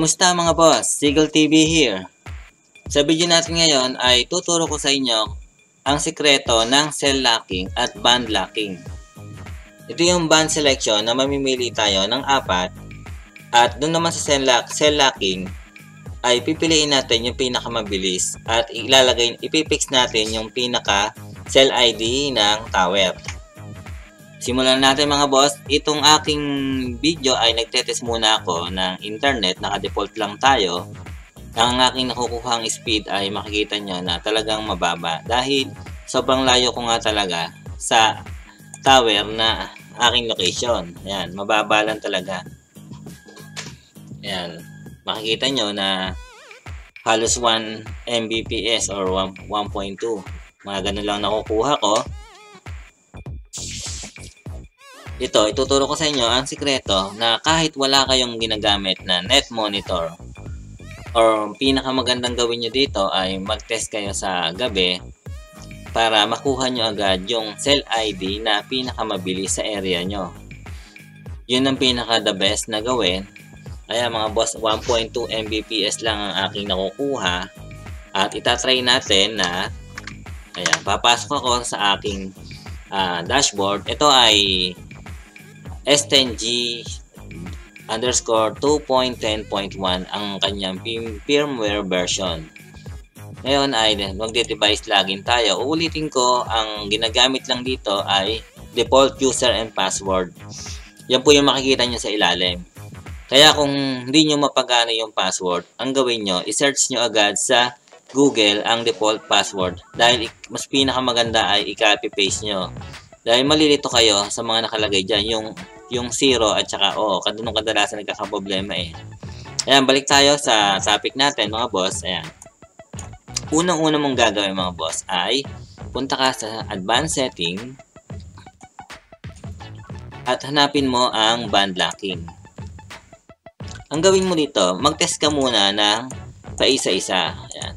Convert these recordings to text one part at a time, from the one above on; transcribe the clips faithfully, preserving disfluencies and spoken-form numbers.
Kumusta mga boss? Siegel T V here. Sa video natin ngayon ay tuturo ko sa inyo ang sikreto ng cell locking at band locking. Ito yung band selection na mamimili tayo ng apat at doon naman sa cell, lock, cell locking ay pipiliin natin yung pinakamabilis at ilalagay, ipipix natin yung pinaka cell I D ng tower. Simulan natin mga boss. Itong aking video ay nagtetest muna ako ng internet. Naka-default lang tayo. Ang aking nakukuhang speed ay makikita nyo na talagang mababa. Dahil sobrang layo ko nga talaga sa tower na aking location. Ayan, mababa lang talaga. Ayan, makikita nyo na halos one megabits per second or one point two. Mga ganun lang nakukuha ko. Ito, ituturo ko sa inyo ang sikreto na kahit wala kayong ginagamit na net monitor or pinakamagandang gawin nyo dito ay mag-test kayo sa gabi para makuha nyo agad yung cell I D na pinakamabilis sa area nyo. Yun ang pinaka the best na gawin. Kaya mga boss, one point two megabits per second lang ang aking nakukuha at itatry natin na ayan, papasok ako sa aking uh, dashboard. Ito ay S ten G underscore two point ten point one ang kanyang firmware version. Ngayon ay magde-device login tayo. Uulitin ko, ang ginagamit lang dito ay default user and password. Yan po yung makikita nyo sa ilalim. Kaya kung hindi nyo mapagana yung password, ang gawin nyo, isearch nyo agad sa Google ang default password. Dahil mas pinakamaganda ay i-copy-paste nyo. Dahil malilito kayo sa mga nakalagay dyan, yung yung zero at saka O. Oh, Kadunong kadalasan nagkakaproblema eh. Ayan, balik tayo sa topic natin mga boss. Ayan. Unang-una mong gagawin mga boss ay punta ka sa advanced setting at hanapin mo ang band locking. Ang gawin mo dito, mag-test ka muna ng paisa-isa. Ayan.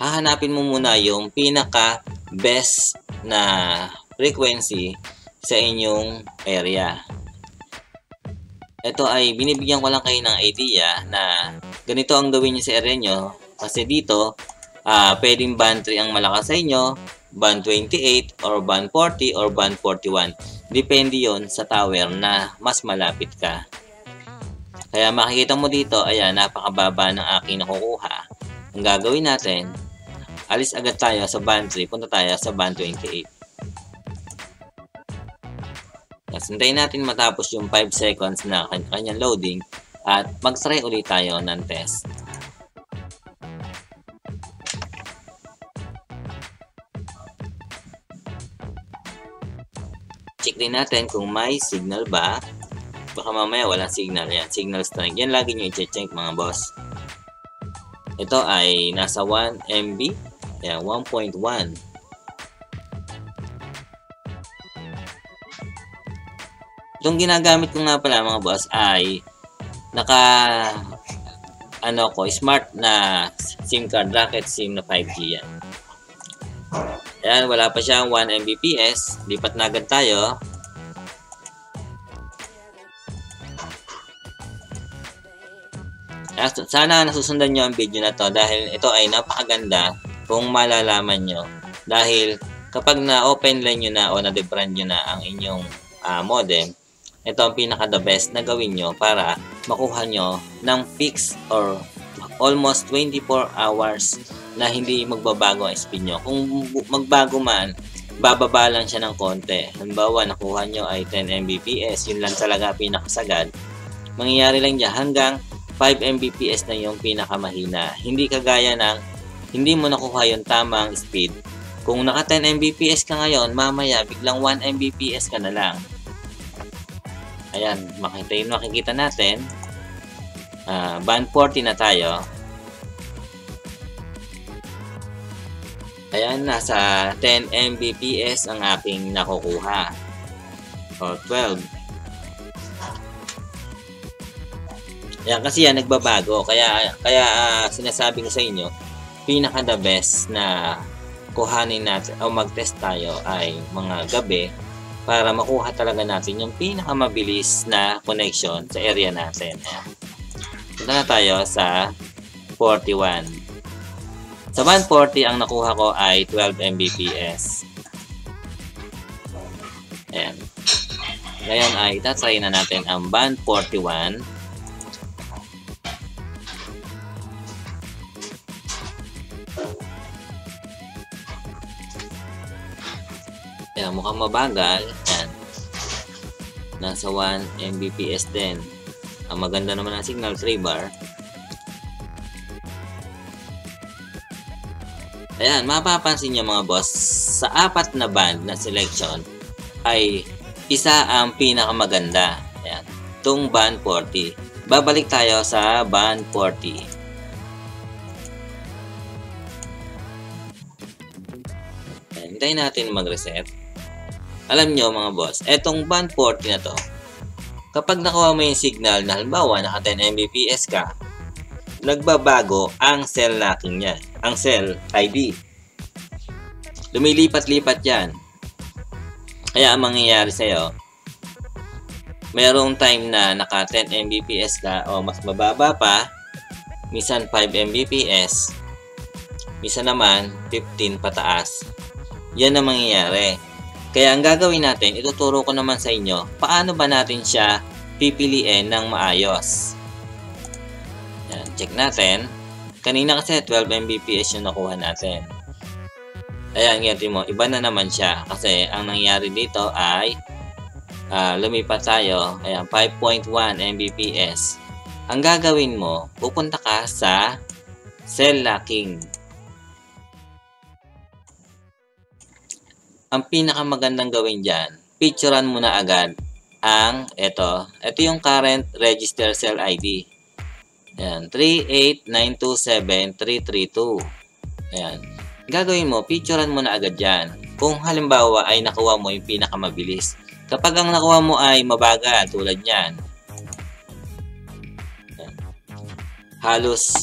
Hahanapin mo muna yung pinaka best na frequency sa inyong area. Ito ay binibigyan ko lang kayo ng idea na ganito ang gawin nyo sa area nyo kasi dito uh, pwedeng band three ang malakas sa inyo, band twenty-eight or band forty or band forty-one. Depende yon sa tower na mas malapit ka. Kaya makikita mo dito, ayan, napakababa ng aking nakukuha. Ang gagawin natin, alis agad tayo sa band three, punta tayo sa band twenty-eight. Sintayin natin matapos yung five seconds na kanyang loading at mag-try ulit tayo ng test. Check din natin kung may signal ba. Baka mamaya walang signal. Yan, signal strength. Yan lagi nyo i-check mga boss. Ito ay nasa one megabyte. Yan, one point one. Itong ginagamit ko nga pala mga boss ay naka ano ko, smart na SIM card, Rocket SIM na five G yan. Ayan, wala pa siyang one megabits per second. Lipat na agad tayo. Sana nasusundan nyo ang video na to dahil ito ay napakaganda kung malalaman nyo. Dahil kapag na-open line nyo na o na-debrand nyo na ang inyong uh, modem, ito ang pinaka the best na gawin nyo para makuha nyo ng fixed or almost twenty-four hours na hindi magbabago ang speed nyo. Kung magbago man, bababa lang siya ng konti. Halimbawa, nakuha nyo ay ten megabits per second, yun lang talaga pinakasagad. Mangyayari lang dyan hanggang five megabits per second na yung pinakamahina. Hindi kagaya ng hindi mo nakuha yung tamang speed. Kung naka ten megabits per second ka ngayon, mamaya biglang one megabits per second ka na lang. Ayan, makita yung makikita natin. Uh, band forty na tayo. Ayan, nasa ten megabits per second ang aking nakukuha. Or twelve. Ayan, kasi yan, nagbabago. Kaya, kaya uh, sinasabi ko sa inyo, pinaka the best na kuhanin natin o mag-test tayo ay mga gabi para makuha talaga natin yung pinakamabilis na connection sa area natin. Punta na tayo sa forty-one. Sa one forty, ang nakuha ko ay twelve M B P S. Ayan. Ngayon ay itatry na natin ang band forty-one. Ayan, mukhang mabagal. Ayan. Nasa one M B P S din. Ang maganda naman ang signal, three bar. Ayan, mapapansin nyo mga boss, sa apat na band na selection ay isa ang pinakamaganda. Ayan, itong band forty. Babalik tayo sa band forty. Hintayin natin mag-reset. Alam nyo mga boss, etong band forty na to, kapag nakuha mo yung signal na halimbawa naka ten M B P S ka, nagbabago ang cell locking niya, ang cell I D. Lumilipat-lipat yan. Kaya ang mangyayari sa'yo, mayroong time na naka ten M B P S ka o mas mababa pa, minsan five M B P S, minsan naman fifteen pataas. Yan ang mangyayari. Kaya ang gagawin natin, ituturo ko naman sa inyo paano ba natin siya pipiliin ng maayos. Yan, check natin. Kanina kasi twelve M B P S yung nakuha natin. Ayan, ganyan mo, iba na naman siya kasi ang nangyari dito ay uh, lumipat tayo. Ayan, five point one M B P S. Ang gagawin mo, pupunta ka sa cell locking. Ang pinakamagandang gawin dyan, picturean mo na agad ang ito. Ito yung current register cell I D. Ayan, three eight nine two seven three three two. Ayan. Gagawin mo, picturean mo na agad dyan. Kung halimbawa ay nakuha mo yung pinakamabilis. Kapag ang nakuha mo ay mabagal tulad yan. Ayan. Halos,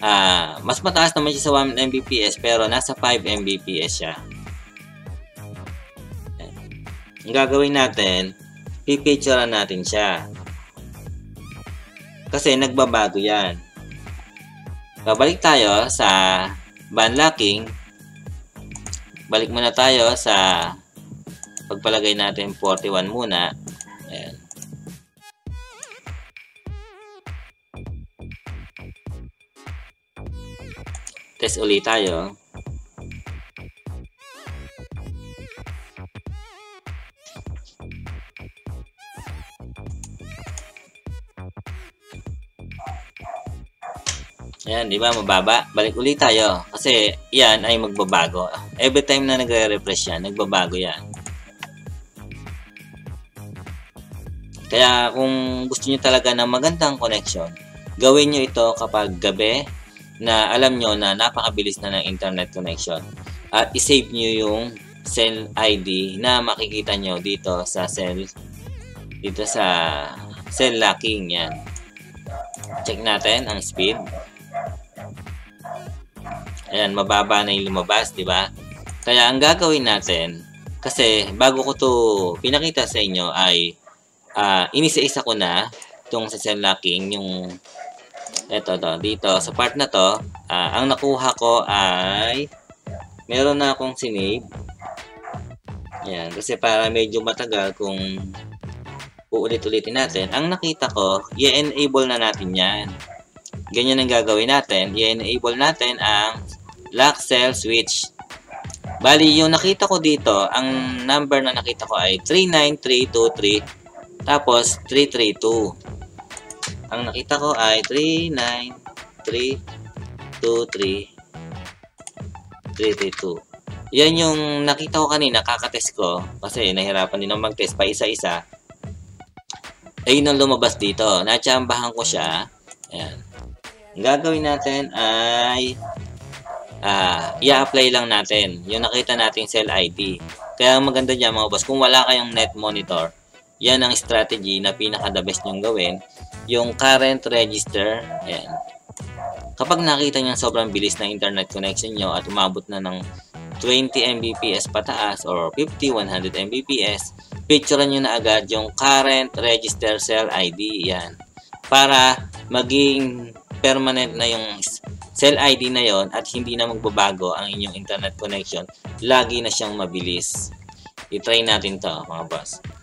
ah, mas mataas naman siya sa one M B P S pero nasa five M B P S siya. Ang gagawin natin, pipicturean natin siya. Kasi nagbabago yan. Babalik tayo sa band locking. Balik muna tayo sa pagpalagay natin forty-one muna. Ayan. Test ulit tayo. Ayan, di ba? Mababa. Balik ulit tayo. Kasi, yan ay magbabago. Every time na nagre-refresh yan, nagbabago yan. Kaya, kung gusto nyo talaga ng magandang connection, gawin nyo ito kapag gabi na alam nyo na napakabilis na ng internet connection. At isave nyo yung cell I D na makikita nyo dito sa cell, dito sa cell locking. Yan. Check natin ang speed. Ayan, mababa na yung lumabas, di ba? Kaya ang gagawin natin, kasi bago ko to pinakita sa inyo ay uh, inisa-isa ko na itong sa cell locking, yung eto to, dito sa part na to, uh, ang nakuha ko ay meron na akong sinave. Ayan, kasi para medyo matagal kung uulit-ulitin natin, ang nakita ko, i-enable na natin yan. Ganyan ang gagawin natin, i-enable natin ang lock cell switch. Bali, yung nakita ko dito, ang number na nakita ko ay three nine three two three, tapos three three two. Ang nakita ko ay three nine three two three, three three two. Yan yung nakita ko kanina, kakatest ko, kasi nahirapan din ang mag-test pa isa-isa. Ayun ang lumabas dito, natsambahan ko siya. Ayan. Ang gagawin natin ay uh, i-apply lang natin yung nakita nating cell I D. Kaya maganda dyan mga boss, kung wala kayong net monitor, yan ang strategy na pinaka the best nyong gawin, yung current register. Ayan. Kapag nakita nyo sobrang bilis ng internet connection nyo at umabot na ng twenty M B P S pataas or fifty, one hundred M B P S, picture nyo na agad yung current register cell I D. Yan. Para maging permanent na yung cell I D na yon at hindi na magbabago ang inyong internet connection. Lagi na siyang mabilis. I-try natin to mga boss.